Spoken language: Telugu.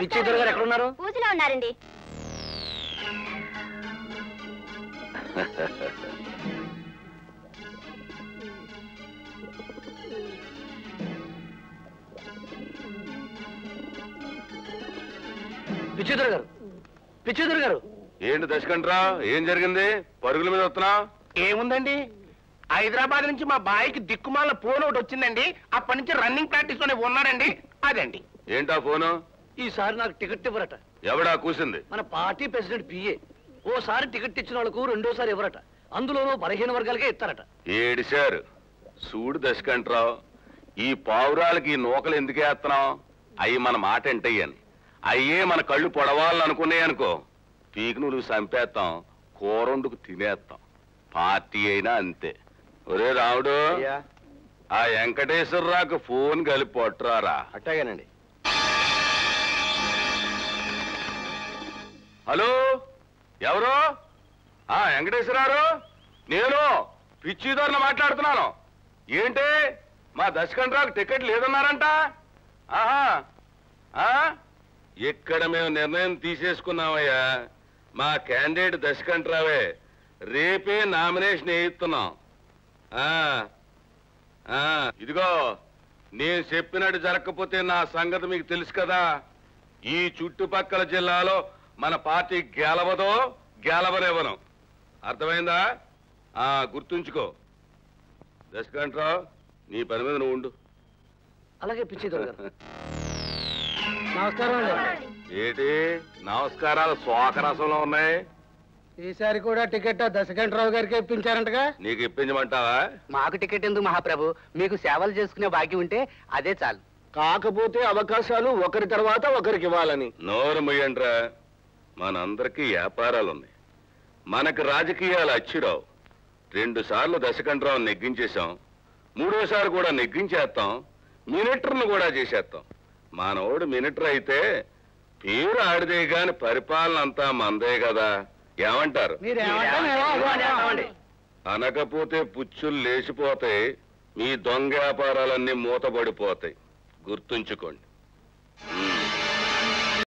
పిచ్చిద్దరు గారు ఎక్కడ ఉన్నారు? పూజలో ఉన్నారండి. పిచ్చిద్దరు గారు, పిచ్చిద్దరు గారు. ఏంటి దశకంట్రా, ఏం జరిగింది? పరుగుల మీద వస్తున్నా? ఏముందండి, హైదరాబాద్ నుంచి మా బాయికి దిక్కుమాల ఫోన్ ఒకటి వచ్చిందండి. అప్పటి నుంచి రన్నింగ్ ప్రాక్టీస్ లోనే ఉన్నాడండి. అదండి. ఏంటా ఫోను? ఈసారి నాకు టికెట్ ఇవ్వరట. ఎవడా కూసింది? మన పార్టీ ప్రెసిడెంట్ పిఏ. ఓసారి టికెట్ ఇచ్చిన వాళ్ళకు రెండోసారి ఇవ్వరట. అందులోనూ 15 వర్గాలకే ఇస్తారట. ఏడు సార్ చూడు దశకంట్రావు, ఈ పావురాలకి ఈ నూకలు ఎందుకు వేస్తున్నావు? అవి మన మాట ఎంటయ్యని, అయ్యే మన కళ్ళు పొడవాలనుకున్నాయి అనుకో, పీకి నువ్వు చంపేస్తాం, కూరండుకు తినేస్తాం. పార్టీ అయినా అంతే. ఒరే రాముడు, ఆ వెంకటేశ్వరరావుకు ఫోన్ కలిపి పొట్టరారా. అట్టాగానండి. హలో, ఎవరు? ఆ వెంకటేశ్వరరావు, నేను పిచ్చిదారుని మాట్లాడుతున్నాను. ఏంటి మా దశకంట్రావుకు టికెట్ లేదన్నారంట? ఆహా, ఇక్కడ మేము నిర్ణయం తీసేసుకున్నామయ్యా. మా క్యాండిడేట్ దశకంట్రావే, రేపే నామినేషన్ వేయిస్తున్నాం. ఇదిగో నేను చెప్పినట్టు జరగకపోతే నా సంగతి మీకు తెలుసు కదా. ఈ చుట్టుపక్కల జిల్లాలో మన పార్టీ గెలవదో గెలవలేవను. అర్థమైందా? గుర్తుంచుకో దశకంట్రావు, నీ పని మీద నువ్వు ఉండు. అలాగే పిచ్చిదారు. ఏటి నమస్కారాలు శోకరసంలో ఉన్నాయి? ఈసారి కూడా టికెట్ దశకంట్రావు గారికి ఇప్పించారంటగా. నీకు ఇప్పించమంటావా? మాకు టికెట్ ఎందుకు మహాప్రభు, మీకు సేవలు చేసుకునే భాగ్యం ఉంటే అదే చాలు. కాకపోతే అవకాశాలు ఒకరి తర్వాత ఒకరికి ఇవ్వాలని. నోరు ముయ్యండ్రా, మనందరికీ వ్యాపారాలున్నాయి, మనకు రాజకీయాలు అచ్చిరావు. 2 సార్లు దశకంట్రావు నెగ్గించేశాం, 3వ సారి కూడా నెగ్గించేస్తాం, మినిటర్ను కూడా చేసేస్తాం. మనోడు మినిటర్ అయితే పేరు ఆడిదే గాని పరిపాలన అంతా మందే కదా. ఏమంటారు? అనకపోతే పుచ్చులు లేచిపోతాయి, మీ దొంగ వ్యాపారాలన్నీ మూతబడిపోతాయి. గుర్తుంచుకోండి.